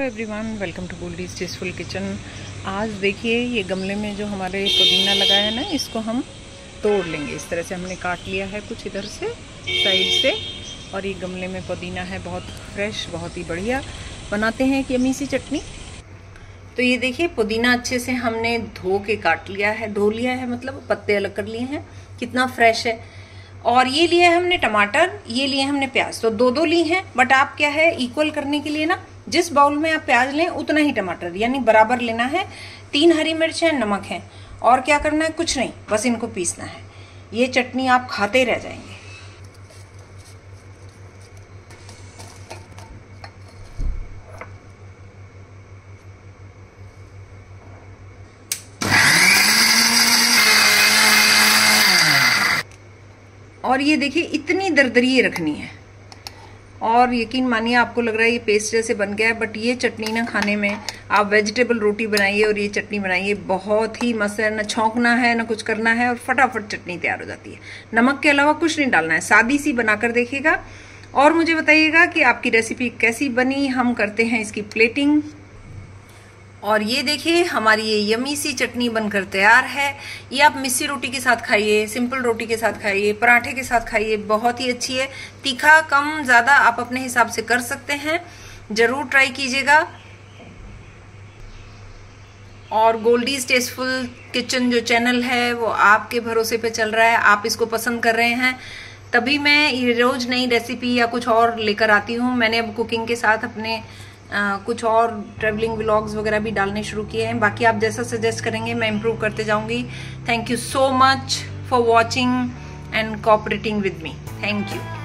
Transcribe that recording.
Hello everyone, welcome to Goldie's tasteful kitchen. आज देखिए ये गमले में जो हमारे पुदीना लगा है ना, इसको हम तोड़ लेंगे। इस तरह से हमने काट लिया है कुछ इधर से साइड से, और ये गमले में पुदीना है बहुत फ्रेश, बहुत ही बढ़िया। बनाते हैं कि अमीसी चटनी। तो ये देखिए पुदीना अच्छे से हमने धो के काट लिया है, धो लिया है मतलब पत्ते अलग कर लिए हैं, कितना फ्रेश है। और ये लिए हमने टमाटर, ये लिए हमने प्याज, तो दो दो ली हैं। बट आप क्या है, इक्वल करने के लिए ना, जिस बाउल में आप प्याज लें उतना ही टमाटर, यानी बराबर लेना है। 3 हरी मिर्च है, नमक है, और क्या करना है, कुछ नहीं, बस इनको पीसना है। ये चटनी आप खाते रह जाएंगे। और ये देखिए इतनी दरदरी रखनी है। और यकीन मानिए आपको लग रहा है ये पेस्ट जैसे बन गया है, बट ये चटनी ना खाने में, आप वेजिटेबल रोटी बनाइए और ये चटनी बनाइए, बहुत ही मस्त है। ना छौंकना है ना कुछ करना है, और फटाफट चटनी तैयार हो जाती है। नमक के अलावा कुछ नहीं डालना है। सादी सी बनाकर देखिएगा और मुझे बताइएगा कि आपकी रेसिपी कैसी बनी। हम करते हैं इसकी प्लेटिंग। और ये देखिए हमारी ये यमी सी चटनी बनकर तैयार है। ये आप मिस्सी रोटी के साथ खाइए, सिंपल रोटी के साथ खाइए, पराठे के साथ खाइए, बहुत ही अच्छी है। तीखा कम ज़्यादा आप अपने हिसाब से कर सकते हैं, ज़रूर ट्राई कीजिएगा। और गोल्डीज़ टेस्टफुल किचन जो चैनल है वो आपके भरोसे पे चल रहा है, आप इसको पसंद कर रहे हैं, तभी मैं ये रोज़ नई रेसिपी या कुछ और लेकर आती हूँ। मैंने अब कुकिंग के साथ अपने कुछ और ट्रैवलिंग व्लॉग्स वगैरह भी डालने शुरू किए हैं। बाकी आप जैसा सजेस्ट करेंगे मैं इम्प्रूव करते जाऊंगी। Thank you so much for watching and cooperating with me. Thank you.